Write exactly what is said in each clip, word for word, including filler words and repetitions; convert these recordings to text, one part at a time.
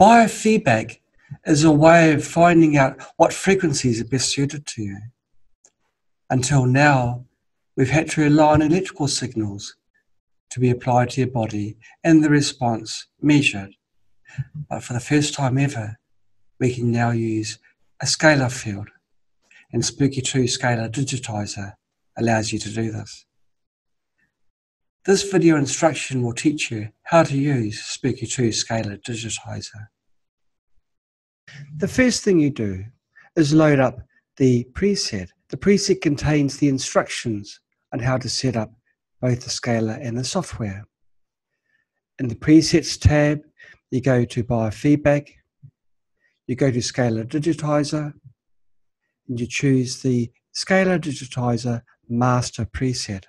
Biofeedback is a way of finding out what frequencies are best suited to you. Until now, we've had to rely on electrical signals to be applied to your body and the response measured. But for the first time ever, we can now use a scalar field, and Spooky two Scalar Digitizer allows you to do this. This video instruction will teach you how to use Spooky two Scalar Digitizer. The first thing you do is load up the preset. The preset contains the instructions on how to set up both the scalar and the software. In the Presets tab, you go to Biofeedback, you go to Scalar Digitizer, and you choose the Scalar Digitizer Master Preset.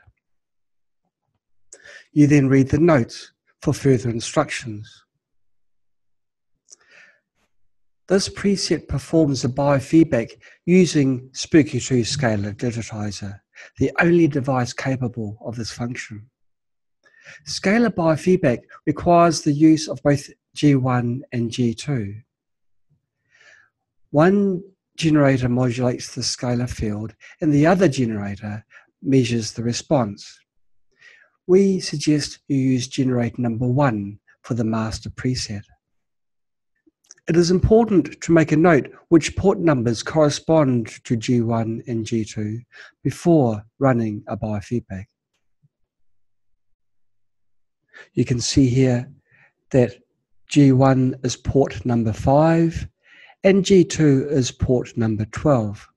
You then read the notes for further instructions. This preset performs the biofeedback using Spooky two Scalar Digitizer, the only device capable of this function. Scalar biofeedback requires the use of both G one and G two. One generator modulates the scalar field and the other generator measures the response. We suggest you use generator number one for the master preset. It is important to make a note which port numbers correspond to G one and G two before running a biofeedback. You can see here that G one is port number five and G two is port number twelve.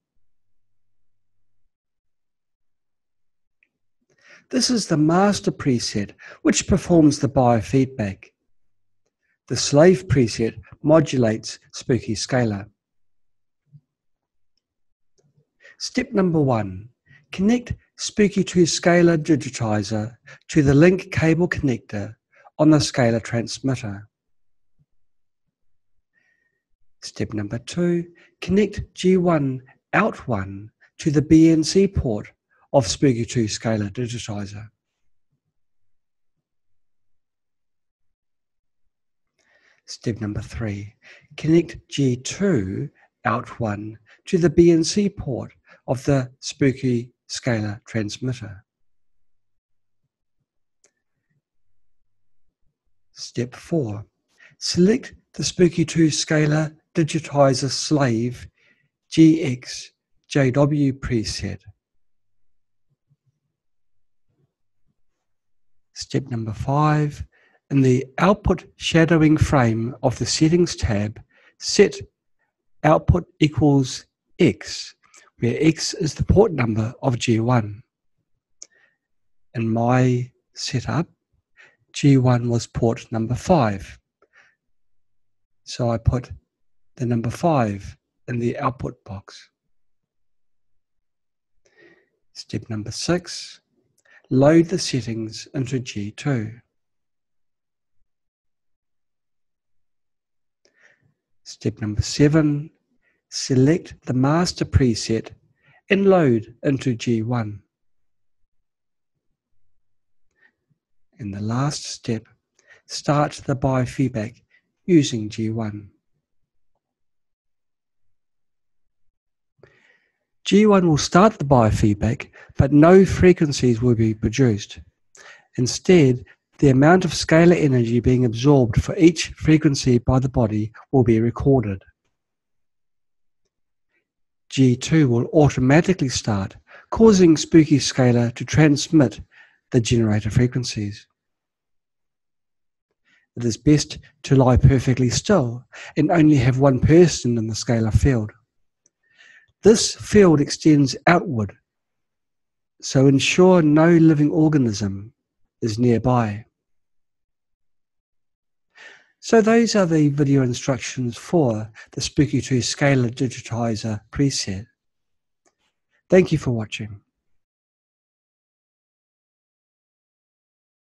This is the master preset, which performs the biofeedback. The slave preset modulates Spooky Scalar. Step number one, connect Spooky two Scalar Digitizer to the link cable connector on the scalar transmitter. Step number two, connect G one out one to the B N C port of Spooky two Scalar Digitizer. Step number three, connect G two out one to the B N C port of the Spooky Scalar Transmitter. Step four, select the Spooky two Scalar Digitizer slave G X J W preset. Step number five, in the Output Shadowing frame of the Settings tab, set output equals X, where X is the port number of G one. In my setup, G one was port number five. So I put the number five in the output box. Step number six, load the settings into G two. Step number seven, select the master preset and load into G one. In the last step, start the biofeedback using G one. G one will start the biofeedback, but no frequencies will be produced. Instead, the amount of scalar energy being absorbed for each frequency by the body will be recorded. G two will automatically start, causing Spooky Scalar to transmit the generator frequencies. It is best to lie perfectly still and only have one person in the scalar field. This field extends outward, so ensure no living organism is nearby. So those are the video instructions for the Spooky two Scalar Digitizer preset. Thank you for watching.